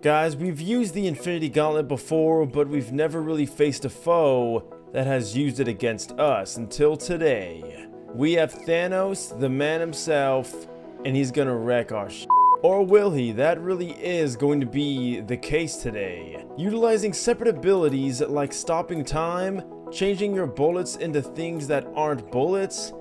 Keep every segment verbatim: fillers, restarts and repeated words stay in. Guys, we've used the Infinity Gauntlet before, but we've never really faced a foe that has used it against us until today. We have Thanos, the man himself, and he's gonna wreck our shit. Or will he? That really is going to be the case today. Utilizing separate abilities like stopping time, changing your bullets into things that aren't bullets,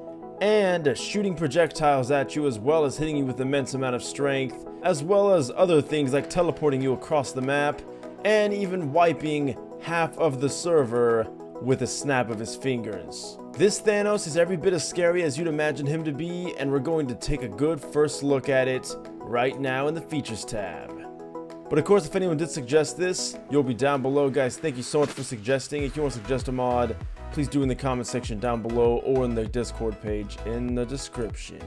and shooting projectiles at you, as well as hitting you with immense amount of strength, as well as other things like teleporting you across the map, and even wiping half of the server with a snap of his fingers. This Thanos is every bit as scary as you'd imagine him to be, and we're going to take a good first look at it right now in the features tab. But of course, if anyone did suggest this, you'll be down below. Guys, thank you so much for suggesting. If you want to suggest a mod, please do in the comment section down below or in the Discord page in the description.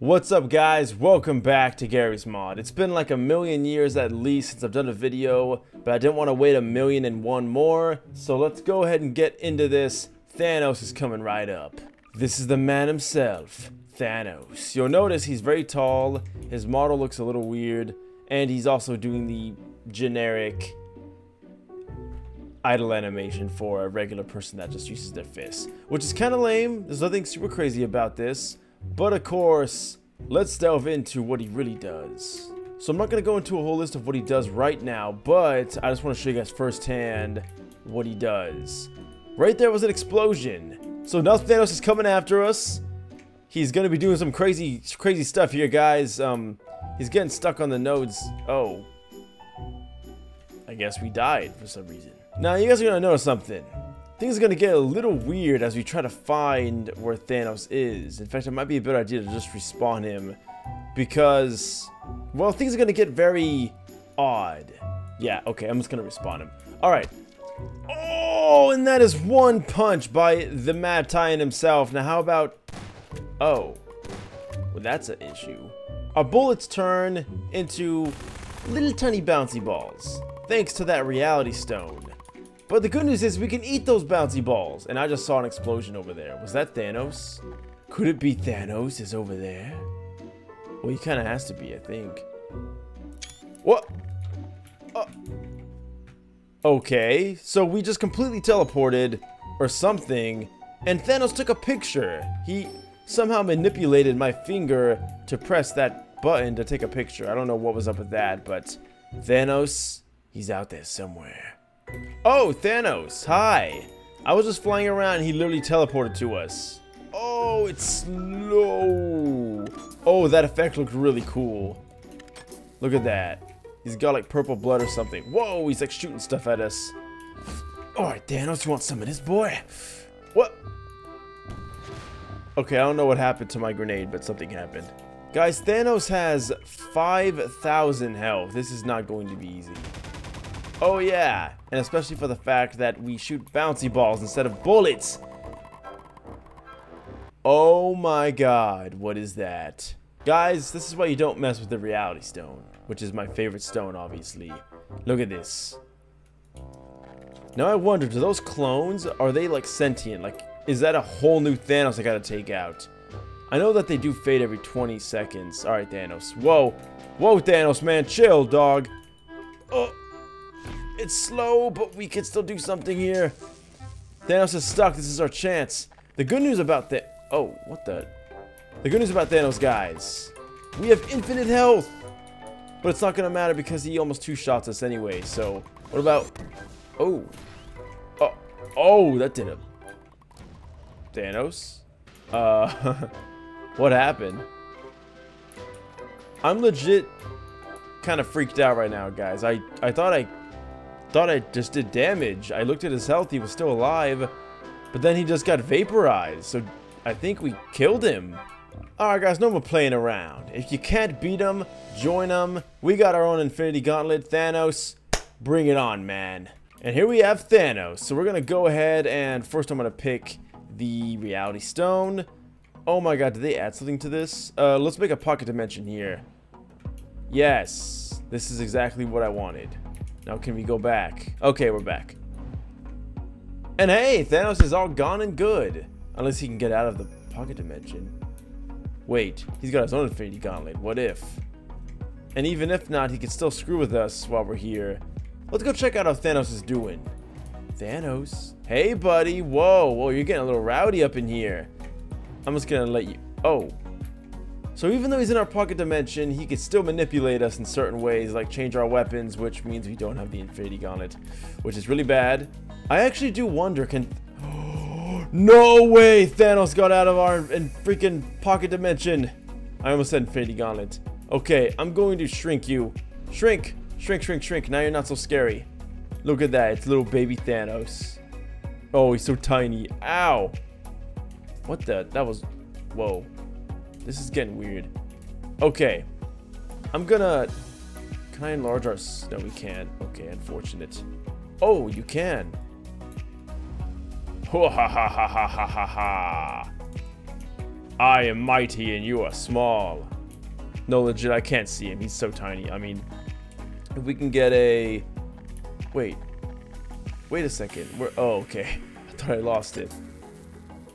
What's up, guys? Welcome back to Garry's Mod. It's been like a million years at least since I've done a video, but I didn't want to wait a million and one more, so let's go ahead and get into this. Thanos is coming right up. This is the man himself, Thanos. You'll notice he's very tall, his model looks a little weird, and he's also doing the generic idle animation for a regular person that just uses their fists, which is kind of lame. There's nothing super crazy about this, but of course, let's delve into what he really does. So I'm not going to go into a whole list of what he does right now, but I just want to show you guys firsthand what he does. Right there was an explosion. So now Thanos is coming after us. He's gonna be doing some crazy, crazy stuff here, guys. Um, he's getting stuck on the nodes. Oh, I guess we died for some reason. Now you guys are gonna notice something. Things are gonna get a little weird as we try to find where Thanos is. In fact, it might be a better idea to just respawn him because, well, things are gonna get very odd. Yeah, okay, I'm just gonna respawn him. All right. Oh, and that is one punch by the Mad Titan himself. Now, how about... Oh. Well, that's an issue. Our bullets turn into little tiny bouncy balls, thanks to that Reality Stone. But the good news is we can eat those bouncy balls. And I just saw an explosion over there. Was that Thanos? Could it be Thanos is over there? Well, he kind of has to be, I think. What? Oh. Okay, so we just completely teleported or something, and Thanos took a picture. He somehow manipulated my finger to press that button to take a picture. I don't know what was up with that, but Thanos, he's out there somewhere. Oh, Thanos, hi. I was just flying around and he literally teleported to us. Oh, it's slow. Oh, that effect looked really cool. Look at that. He's got like purple blood or something. Whoa, he's like shooting stuff at us. Alright, Thanos, you want some of this, boy? What? Okay, I don't know what happened to my grenade, but something happened. Guys, Thanos has five thousand health. This is not going to be easy. Oh yeah, and especially for the fact that we shoot bouncy balls instead of bullets. Oh my god, what is that? Guys, this is why you don't mess with the Reality Stone, which is my favorite stone, obviously. Look at this. Now I wonder, do those clones, are they like sentient? Like, is that a whole new Thanos I gotta take out? I know that they do fade every twenty seconds. All right, Thanos. Whoa. Whoa, Thanos, man. Chill, dog. Oh, it's slow, but we can still do something here. Thanos is stuck. This is our chance. The good news about the... Oh, what the... The good news about Thanos, guys, we have infinite health, but it's not going to matter because he almost two-shots us anyway, so what about, oh, oh, oh, that did him. Thanos, uh, what happened? I'm legit kind of freaked out right now, guys. I, I thought I, thought I just did damage. I looked at his health, he was still alive, but then he just got vaporized, so I think we killed him. Alright guys, no more playing around. If you can't beat him, join him. We got our own Infinity Gauntlet. Thanos, bring it on, man. And here we have Thanos. So we're going to go ahead and first I'm going to pick the Reality Stone. Oh my god, did they add something to this? Uh, let's make a pocket dimension here. Yes, this is exactly what I wanted. Now can we go back? Okay, we're back. And hey, Thanos is all gone and good. Unless he can get out of the pocket dimension. Wait, he's got his own Infinity Gauntlet. What if? And even if not, he can still screw with us while we're here. Let's go check out how Thanos is doing. Thanos. Hey, buddy. Whoa, whoa, you're getting a little rowdy up in here. I'm just gonna let you... Oh. So even though he's in our pocket dimension, he can still manipulate us in certain ways, like change our weapons, which means we don't have the Infinity Gauntlet, which is really bad. I actually do wonder, can... No way Thanos got out of our in freaking pocket dimension. I almost said Infinity Gauntlet. Okay, I'm going to shrink you. Shrink, shrink, shrink, shrink. Now you're not so scary. Look at that. It's little baby Thanos. Oh, he's so tiny. Ow. What the? That was... Whoa. This is getting weird. Okay. I'm gonna... Can I enlarge our... No, we can't. Okay, unfortunate. Oh, you can. Ha ha ha ha ha ha ha ha. I am mighty and you are small. No, legit, I can't see him. He's so tiny. I mean, if we can get a... Wait. Wait a second. We're... Oh, okay. I thought I lost it.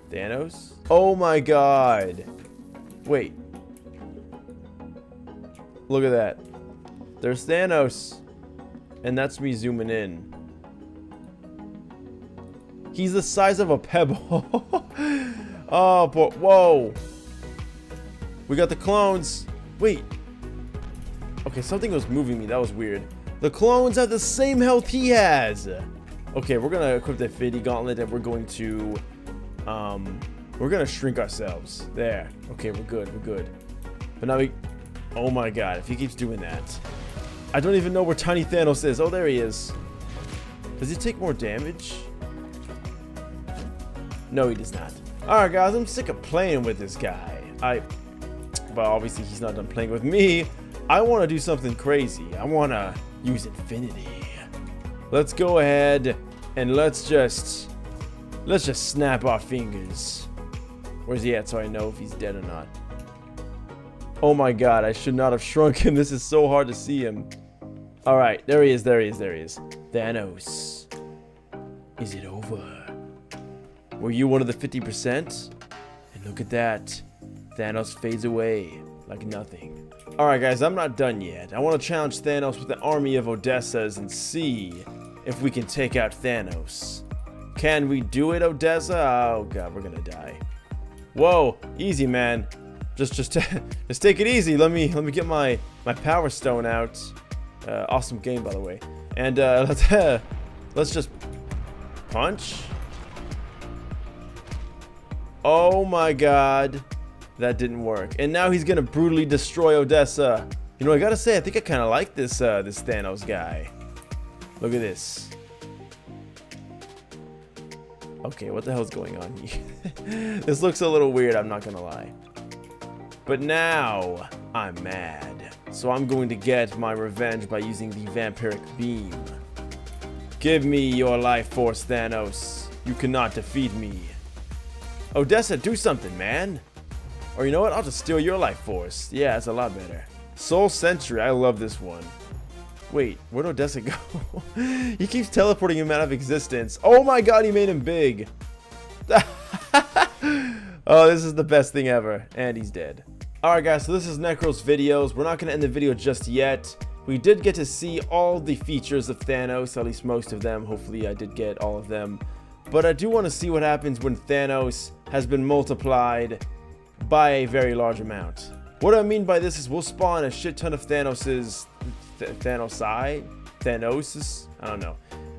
Thanos? Oh my god. Wait. Look at that. There's Thanos. And that's me zooming in. He's the size of a pebble. Oh, boy. Whoa. We got the clones. Wait. Okay, something was moving me. That was weird. The clones have the same health he has. Okay, we're going to equip the Infinity Gauntlet and we're going to... Um, we're going to shrink ourselves. There. Okay, we're good. We're good. But now we... Oh, my God. If he keeps doing that. I don't even know where Tiny Thanos is. Oh, there he is. Does he take more damage? No, he does not. Alright, guys, I'm sick of playing with this guy. I, well, obviously he's not done playing with me. I want to do something crazy. I want to use infinity. Let's go ahead and let's just, let's just snap our fingers. Where's he at so I know if he's dead or not? Oh my god, I should not have shrunk him. This is so hard to see him. Alright, there he is, there he is, there he is. Thanos. Is it over? Were you one of the fifty percent? And look at that. Thanos fades away like nothing. Alright guys, I'm not done yet. I want to challenge Thanos with an army of Odessas and see if we can take out Thanos. Can we do it, Odessa? Oh god, we're gonna die. Whoa, easy man. Just just, just take it easy. Let me let me get my, my Power Stone out. Uh, awesome game, by the way. And uh, let's, uh, let's just punch. Oh my god, that didn't work. And now he's gonna brutally destroy Odessa. You know, I gotta say, I think I kind of like this uh, this Thanos guy. Look at this. Okay, what the hell's going on here? This looks a little weird, I'm not gonna lie. But now, I'm mad. So I'm going to get my revenge by using the Vampiric Beam. Give me your life force, Thanos. You cannot defeat me. Odessa, do something, man. Or you know what? I'll just steal your life force. Yeah, it's a lot better. Soul Sentry. I love this one. Wait, where'd Odessa go? He keeps teleporting him out of existence. Oh my god, he made him big. Oh, this is the best thing ever. And he's dead. Alright guys, so this is NecrosVideos. We're not going to end the video just yet. We did get to see all the features of Thanos, at least most of them. Hopefully I did get all of them. But I do want to see what happens when Thanos has been multiplied by a very large amount. What I mean by this is we'll spawn a shit ton of Thanos's... Th Thanosi? Thanos's? I don't know.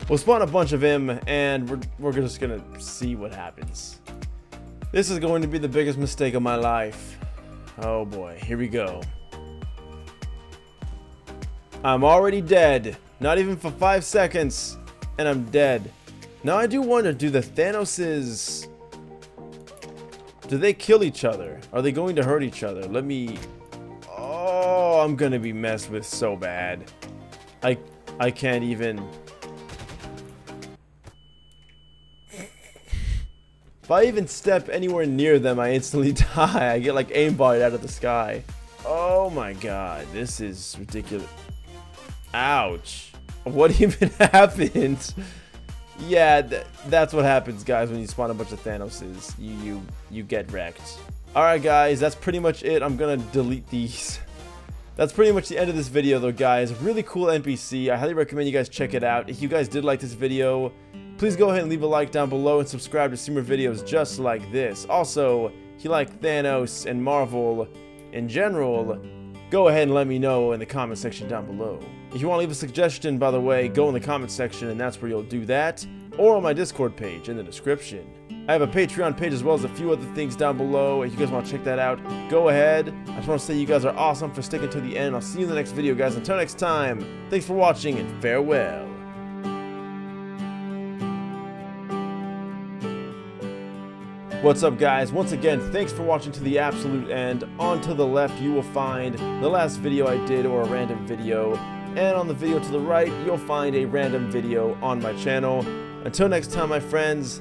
We'll spawn a bunch of him and we're, we're just going to see what happens. This is going to be the biggest mistake of my life. Oh boy, here we go. I'm already dead. Not even for five seconds. And I'm dead. Now I do wonder, do the Thanoses, do they kill each other? Are they going to hurt each other? Let me, oh, I'm gonna be messed with so bad. I, I can't even. If I even step anywhere near them, I instantly die. I get like aimbotted out of the sky. Oh my god, this is ridiculous. Ouch. What even happened? Yeah, th that's what happens, guys, when you spawn a bunch of Thanoses. You, you, you get wrecked. All right, guys, that's pretty much it. I'm going to delete these. That's pretty much the end of this video though, guys. Really cool N P C. I highly recommend you guys check it out. If you guys did like this video, please go ahead and leave a like down below and subscribe to see more videos just like this. Also, if you like Thanos and Marvel in general, go ahead and let me know in the comment section down below. If you want to leave a suggestion, by the way, go in the comment section and that's where you'll do that, or on my Discord page in the description. I have a Patreon page as well as a few other things down below. If you guys want to check that out, go ahead. I just want to say you guys are awesome for sticking to the end. I'll see you in the next video, guys. Until next time, thanks for watching and farewell. What's up, guys? Once again, thanks for watching to the absolute end. On to the left, you will find the last video I did, or a random video. And on the video to the right, you'll find a random video on my channel. Until next time, my friends,